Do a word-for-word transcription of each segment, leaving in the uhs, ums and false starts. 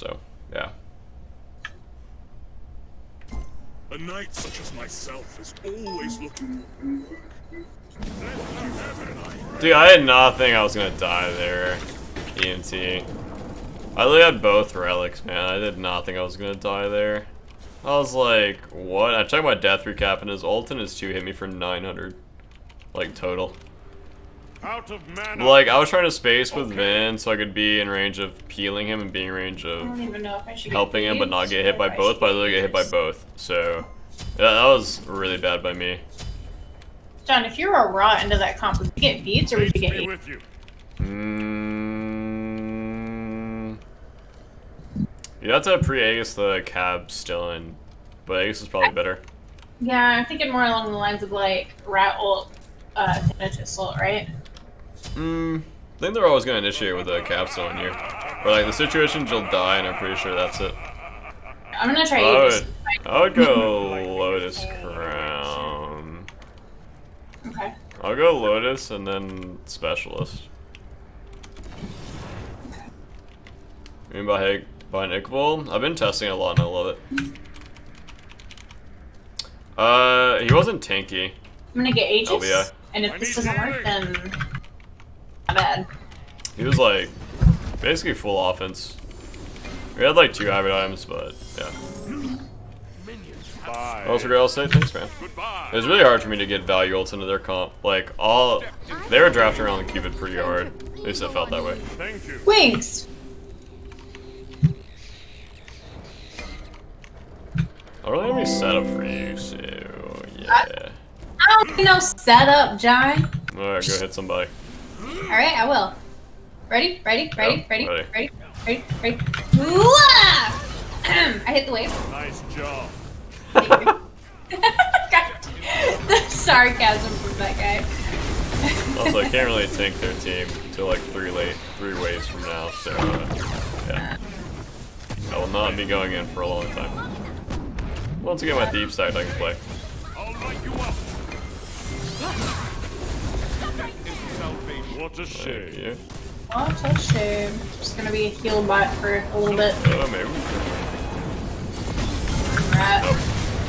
So, yeah. A knight such as myself is always looking for work. Dude, I did not think I was gonna die there. E M T. I literally had both relics, man. I did not think I was gonna die there. I was like, what? I checked my death recap and his ult and his two hit me for nine hundred. Like, total. Out of mana. Like, I was trying to space with okay. Vin so I could be in range of peeling him and being in range of helping him but not get hit by both, but I literally get hit by both. So, yeah, that was really bad by me. John, if you were a raw into that comp, would you get beats or would you get beat? Mm, you'd have to pre-Aegis the cab still in, but Aegis is probably better. Yeah, I'm thinking more along the lines of like Rat Ult, uh, Assault, right? Mm, I think they're always going to initiate with a capsule in here. Or like the situation, you'll die, and I'm pretty sure that's it. I'm going to try I Aegis. Would, I would go Lotus Crown. Okay. I'll go Lotus and then Specialist. Okay. I mean, by, by an Ickvol, I've been testing a lot and I love it. Uh, he wasn't tanky. I'm gonna get Aegis, L B I. And if this doesn't work, then I'm bad. He was like, basically full offense. We had like two hybrid items, but yeah. Also, great, I'll say thanks, man. It was really hard for me to get value ults into their comp. Like, all. They were drafting around the Cupid pretty hard. At least it felt that way. Wings! I don't really have any setup for you, so. Yeah. I don't need no setup, John. Alright, go hit somebody. Alright, I will. Ready? Ready? Ready? Yep, ready? Ready? Ready? Ready? Ready? I hit the wave. Nice job. The sarcasm from that guy. Also, I can't really tank their team until like three late, three waves from now, so uh, yeah. I will not be going in for a long time. Once I get my deep side, I can play. I'll light you up. What a shame. What a shame. Just gonna be a heal bot for a little bit. Oh, maybe. Alright. Oh.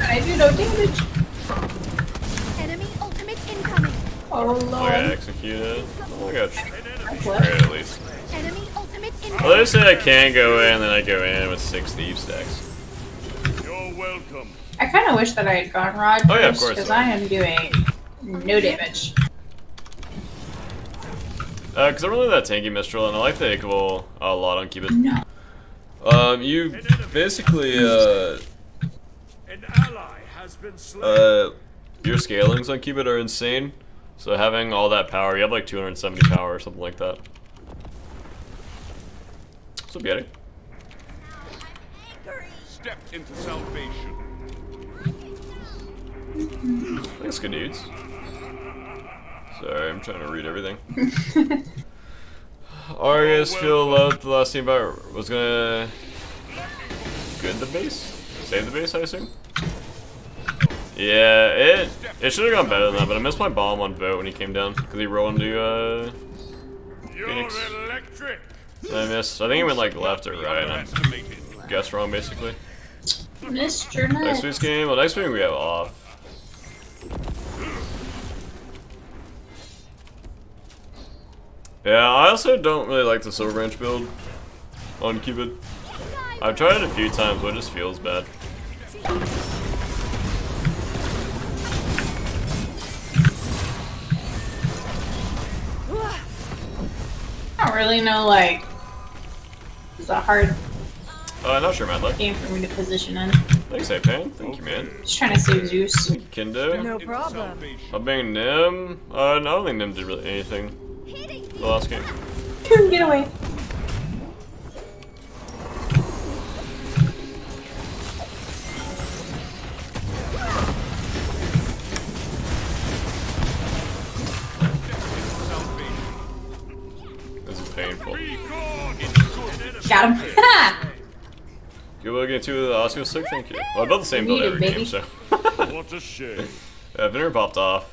I do no damage. Enemy ultimate incoming. Oh, Lord. I got executed. Oh, I got tried at least. Enemy ultimate incoming. Well, they said I can go in, and then I go in with six thief stacks. You're welcome. I kind of wish that I had gone Rod first, oh, yeah, of course, because so. I am doing no damage. Uh, because I really like that tanky Mistral, and I like the Ickvol a lot on Cubit. No. Um, you basically, uh... An ally has been slain. Uh, your scalings on Cubit are insane, so having all that power, you have like two hundred seventy power or something like that. So get it. Step into salvation. Thanks, good dudes. Sorry, I'm trying to read everything. Argus, feel loved. The last team about was gonna good the base, save the base, I assume. Yeah, it it should have gone better than that, but I missed my bomb on Vote when he came down because he rolled into uh Phoenix. And I missed. I think he went like left or right. I guessed wrong, basically. Mister Nice. Next week's game. Well, next week we have off. Yeah, I also don't really like the Silver Branch build on Cupid. I've tried it a few times, but it just feels bad. I don't really know, like, it's a hard uh, not sure, Matt, like. game for me to position in. Thanks, Apan. Thank you, man. Just trying to save Zeus. Kendo? No problem. I'm being Nim. Uh, I don't think Nim did really anything. The last game. Get away. This is painful. Got him. You will get two of the Oscar sick? Thank you. Well, I built the same build every game, so. What a shame. Yeah, Venner popped off.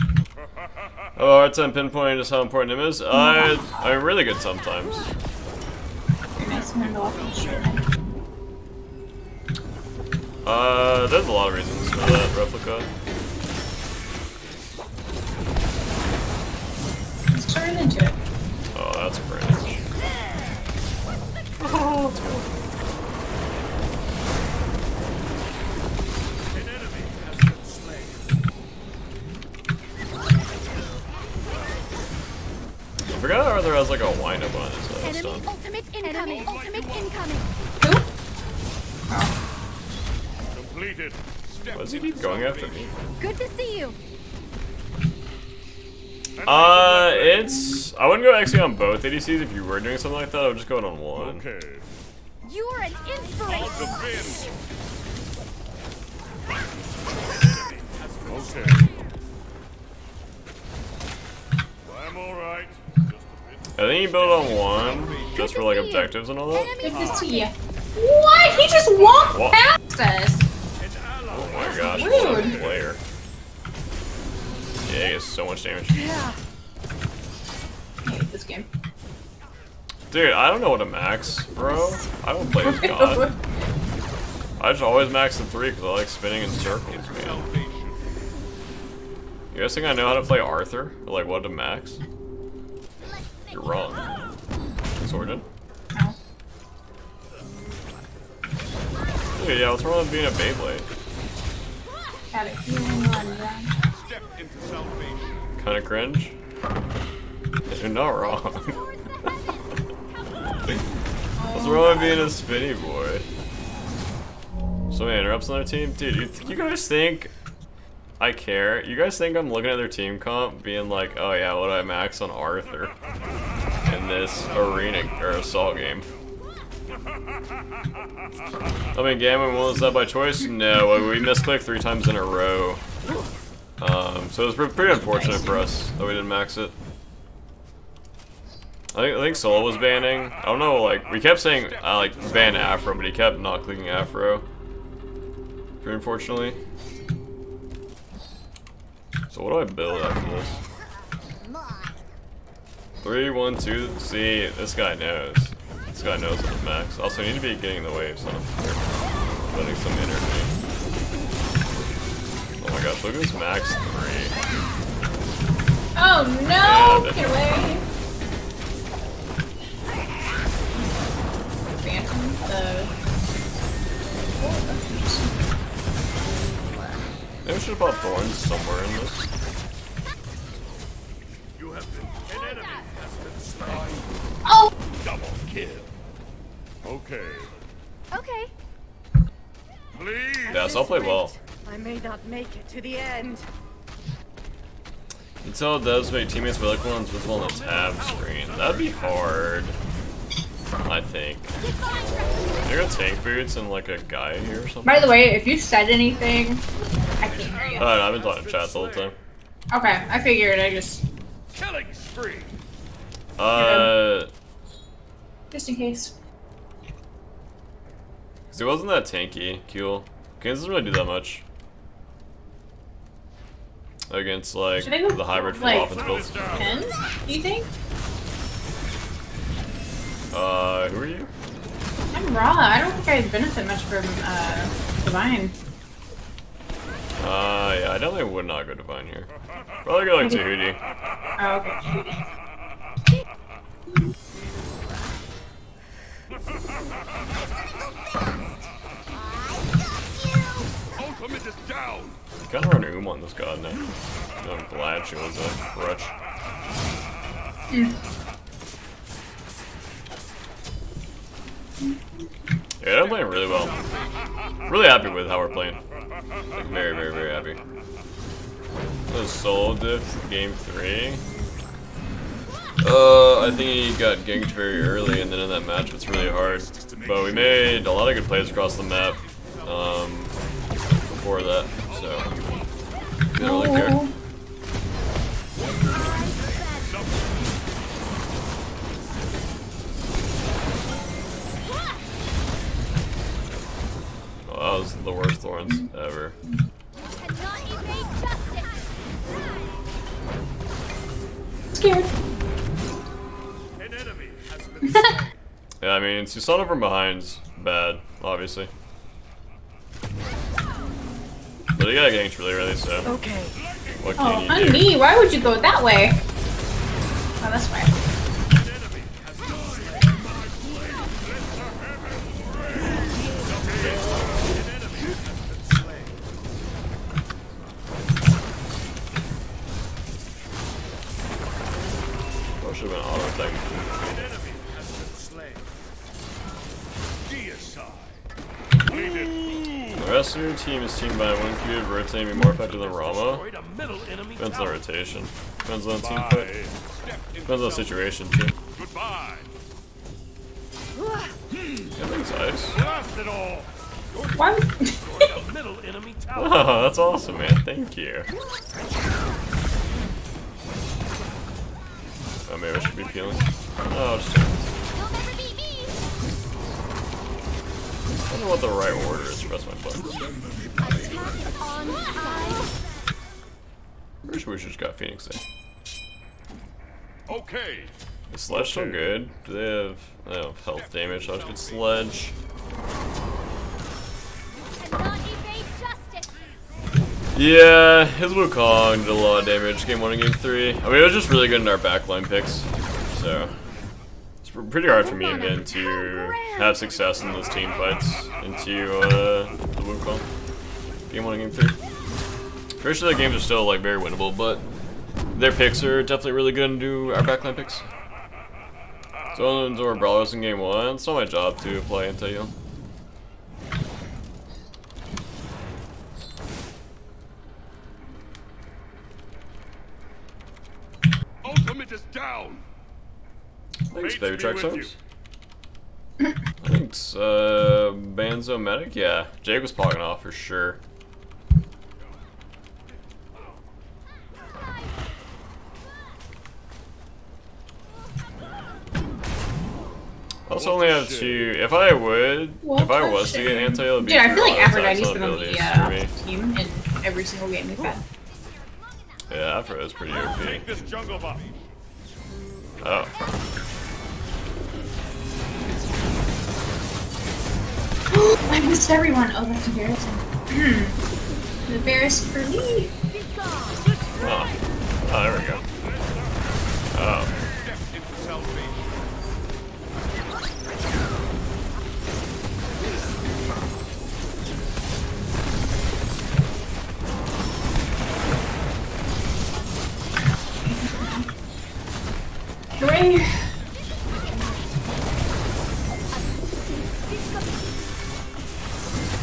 Oh, hard time pinpointing just how important him is. I I'm really good sometimes. Nice, I'm Uh, there's a lot of reasons for that replica. Let's turn into it. Oh, that's a branch. Oh, that's cool. I forgot Arthur has like a wind up on his stuff. Enemy ultimate incoming. Ultimate incoming. Who? Completed. Why does he keep going after me? Good to see you. Uh, it's. I wouldn't go actually on both A D Cs if you were doing something like that. I would just go in on one. Okay. You are an inspiration. Okay. I'm alright. I think you build on one, just for like objectives and all that. Good to see you. What? He just walked Wha past us. Oh my gosh, what a player. Yeah, he gets so much damage. Yeah. I hate this game. Dude, I don't know what to max, bro. I don't play as God. I just always max the three because I like spinning in circles, man. You guys think I know how to play Arthur? Or like what to max? You're wrong. Sorted. No. Dude, yeah, what's wrong with being a Beyblade? Got it. Kinda cringe? You're not wrong. What's wrong with being a spinny boy? Somebody interrupts another team? Dude, you, th you guys think I care? You guys think I'm looking at their team comp being like, oh yeah, what do I max on Arthur in this arena or assault game? I mean, Gammon, was that by choice? No, we misclicked three times in a row. Um, so it was pretty unfortunate for us that we didn't max it. I think, I think Solo was banning. I don't know, like, we kept saying, I uh, like, ban Afro, but he kept not clicking Afro. Pretty unfortunately. So what do I build after this? Three, one, two. See, this guy knows. This guy knows what to max. Also, I need to be getting the waves, so I'm letting some energy. Oh my gosh, look at this max three. Oh no! Get away! Phantom, though. Maybe we should have bought Thorns somewhere in this. You have been an enemy has been slain. Oh! Double kill. Okay. Okay. Please. Yes, I'll play well. I may not make it to the end. You tell those make teammates with other ones visible on the tab screen. That'd be hard. I think. There are tank boots and like a guy here or something. By the way, if you said anything, I can't hear you. Oh, no, I've been talking to chat the whole time. Okay, I figured I just. Killing spree. Uh. Just in case. Cause it wasn't that tanky, Kuhl. Kane's doesn't really do that much. Against like the hybrid from like, offense builds. ten, do you think? Uh, who are you? I'm Ra. I don't think I benefit much from uh, Divine. Uh, yeah, I definitely would not go Divine here. Probably go like Tahuti. Oh, okay. Ultimate is down. Got her an oom on this god now. I'm glad she was a crutch. Mm. Yeah, I'm playing really well. Really happy with how we're playing. Like, very, very, very happy. This Soul Diff, game three. Uh, I think he got ganked very early, and then in that match, it's really hard. But we made a lot of good plays across the map um, before that, so I don't really care. Oh, that was the worst Thorns ever. Scared. An enemy has been yeah, I mean, Susanna from behind's bad, obviously. But they got ganked really early, so. Okay. What can oh, you on do? me? Why would you go that way? Oh, that's right. Oh, should have been auto attack. The rest of your team is teamed by one cube, rotating more effective than Rama. Depends on rotation. Depends on team fight. Depends on situation too. Goodbye. Yeah, thanks, Ice. What? Wow, that's awesome, man. Thank you. Oh, maybe I should be peeling. Oh, just check this. I don't know what the right order is to press my button. Pretty sure we just got Phoenix there. Okay. Is Sledge still good? Do they have, they have health damage? So I just get Sledge. Yeah, his Wukong did a lot of damage game one and game three. I mean, it was just really good in our backline picks. So, it's pretty hard for me again to have success in those team fights into uh, the Wukong. Game one and game three. Pretty sure the games are still like very winnable, but their picks are definitely really good into our backline picks. So, only ones who are brawlers in game one. It's not my job to play until you. Down. Thanks, Baby Track Subs. Thanks, uh, Banzo Medic. Yeah, Jake was pogging off for sure. I also only have two. If I would, what if I was shit? to get anti L B I, dude, I feel like Aphrodite's been on the uh, team in every single game we've had. Yeah, Afro is pretty O P. Take this jungle bot. Oh. I missed everyone. Oh, that's embarrassing. Hmm. Embarrassed for me. Oh. Oh, there we go. Oh. Hooray!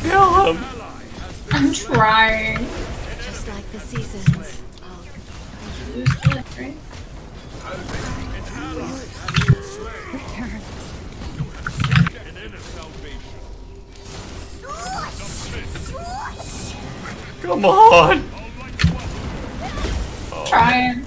Kill him! I'm trying. Just like the seasons. I'll lose it, right? Return. Come on! Oh. Trying.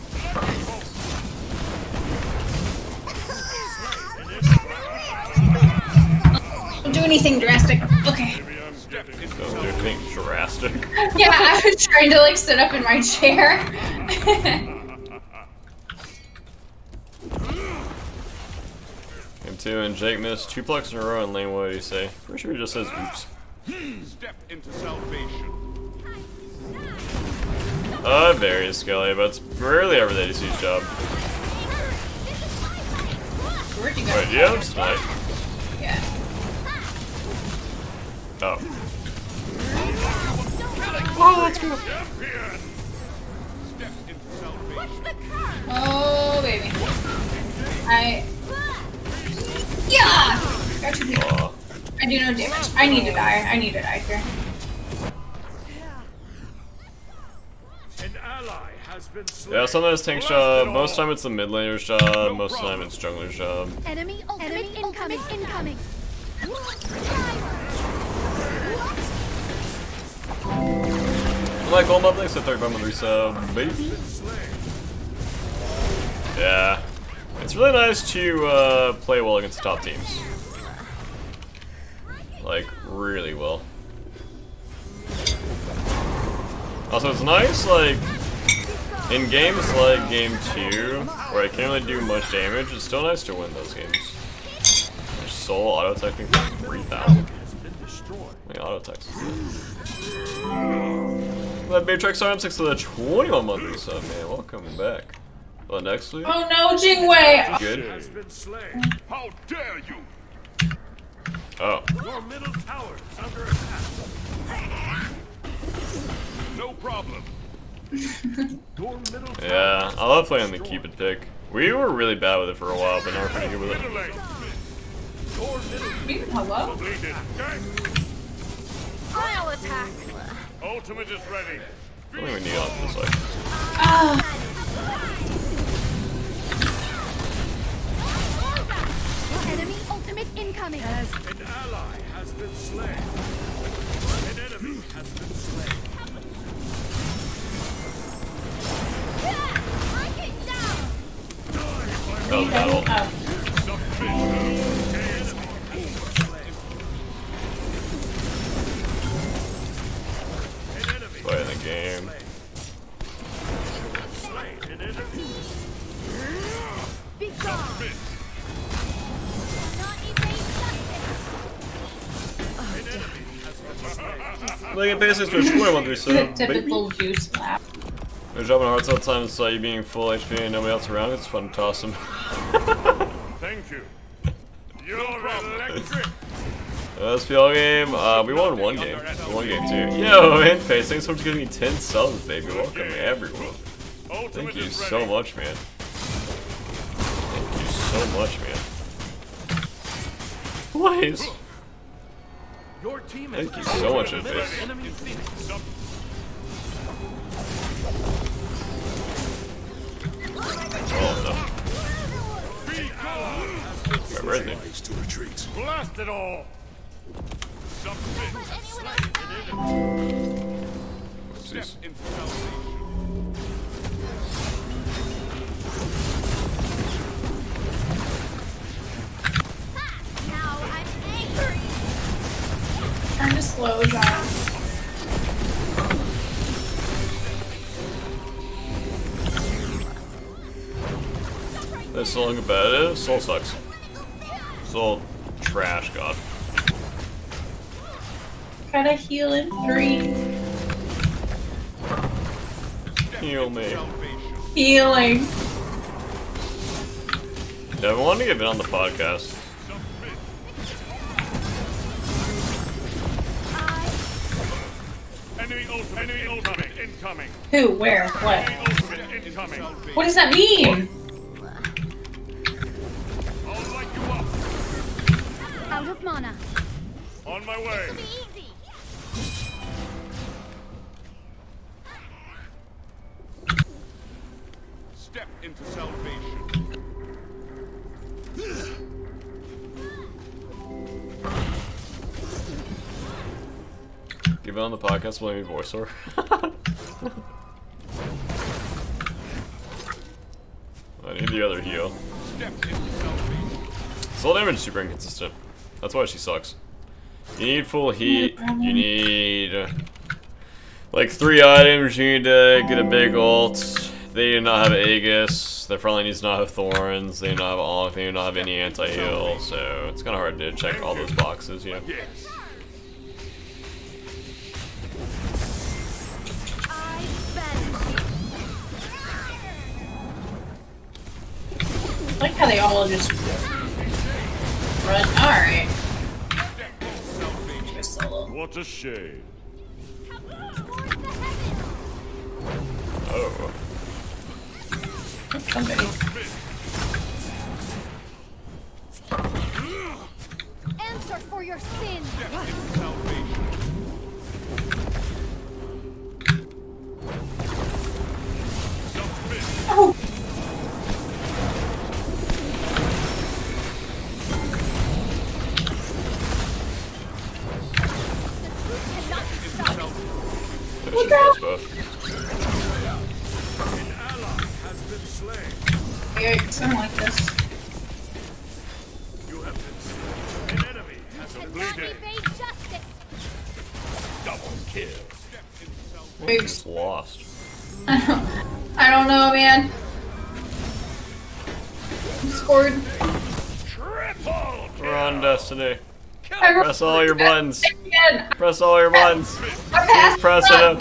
Do anything drastic. Okay. Don't do anything drastic. Yeah, I was trying to like sit up in my chair. Game two and Jake missed two plucks in a row in lane. What do you say? Pretty sure he just says oops. Step into salvation. Uh, very Skelly, but it's rarely ever that he's his job. Where'd you go? Wait, yeah, I'm sniped. Yeah. Oh. Oh, let's go. Oh, baby. I. Yeah! Got you. Oh. I do no damage. I need to die. I need to die here. Yeah, sometimes tank's job. Most time it's the mid laner's job. Most time it's jungler's job. Enemy ultimate Enemy incoming. incoming. Like all my things, so third bomb with resub, baby. Yeah, it's really nice to uh, play well against the top teams. Like really well. Also, it's nice like in games like game two where I can't really do much damage. It's still nice to win those games. Soul auto attacking three thousand. auto attacks. That bear tracks R M six to the twenty-one months, so man, welcome back. Well, next week. Oh no, Jingwei! Good. Has been slain. How dare you? Oh. Your middle tower is under attack. No problem. Yeah, I love playing the Cupid pick. We were really bad with it for a while, but now we're pretty good with it. Hello? I'll attack. Ultimate is ready. I don't even need it on this side. Ah. Enemy ultimate incoming. Has an ally has been slain. An enemy has been slain. Oh, battle. Play the game. Like it basically switched one through seven. Typical juice lap. They're dropping hearts all the time, so you being full H P and nobody else around, it's fun to toss them. Thank you. You're electric. S P L game. Uh, we won one game. One game too. Yo, man, Face, thanks for giving me ten subs, baby. Welcome everyone. Thank you so much, man. Thank you so much, man. Please. Thank you so much, Face. Oh no. Right, where is he? Blast it all. Jeez. Now I'm angry. Turn to slow down. That's so long about it. Soul sucks. Soul trash, god. Try to heal in three. Heal me. Healing. Yeah, I wanted to get in on the podcast. Enemy ultimate, enemy ultimate incoming. Who? Where? What? What does that mean? What? Out of mana. On my way. This will be easy. Step into salvation. Give it on the podcast, blame me voiceover. I need the other heal. Step into salvation. Soul damage is super inconsistent. That's why she sucks. You need full heat, you need uh, like three items, you need to get a big ult. They do not have Aegis, their front lane needs to not have Thorns, they do not have all, they do not have any anti-heal, so it's kind of hard to check all those boxes, you know. I like how they all just run. Alright. What a shame. Oh. That's somebody. Answer for your sin. Oh. Look out! An ally has been slain. Yeah, something like this. You have been slain. An enemy has been slain. Double kill. We're just lost. I don't. I don't know, man. I'm scored. Triple. We're on Destiny. Kill Press all your buttons. Press all your buttons. My passive's up.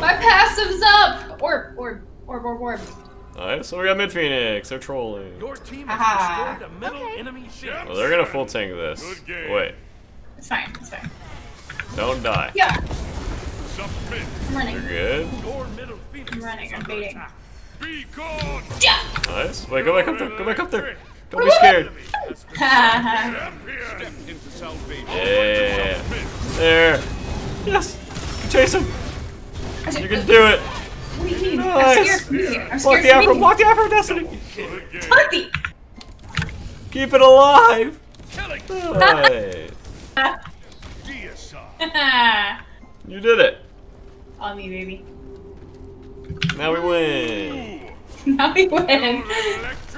My passive's up. Orb, orb, orb, orb, orb. Alright, so we got mid Phoenix. They're trolling. Your team has destroyed a middle enemy ship. Well, they're gonna full tank this. Wait. It's fine. It's fine. Don't die. Yeah. I'm running. You're good. I'm running. I'm baiting. Yeah. Nice. Wait, go back up there. Go back up there. Don't be scared. yeah. There. Yes. Chase him. You can do it. What do you mean? Nice. I'm scared. I'm scared. Block the Afro. Block the Afro, Destiny. Tuffy. Keep it alive. Nice. You did it. On me, baby. Now we win. Now we win.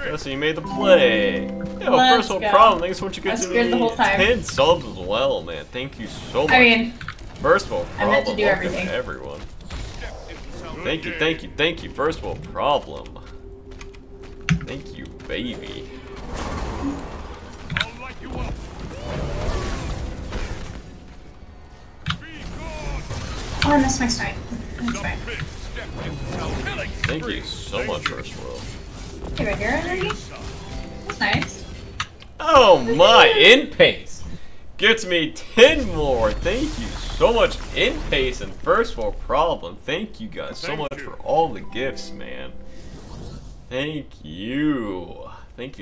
Yeah, so you made the play. Yeah, well, first of all, problem. Thanks so much you could do the, the whole time. ten subs as well, man. Thank you so much. I mean, first of all, problem. I meant to do everything. Everyone. Thank you, thank you, thank you. First of all, problem. Thank you, baby. I'll light you up. Oh, I missed my snipe. That's fine. Thank you so much, First World. Hey, right here already? That's nice. Oh my, InPace! Gets me ten more! Thank you so much, InPace and First World Problem. Thank you guys so much for all the gifts, man. Thank you. Thank you.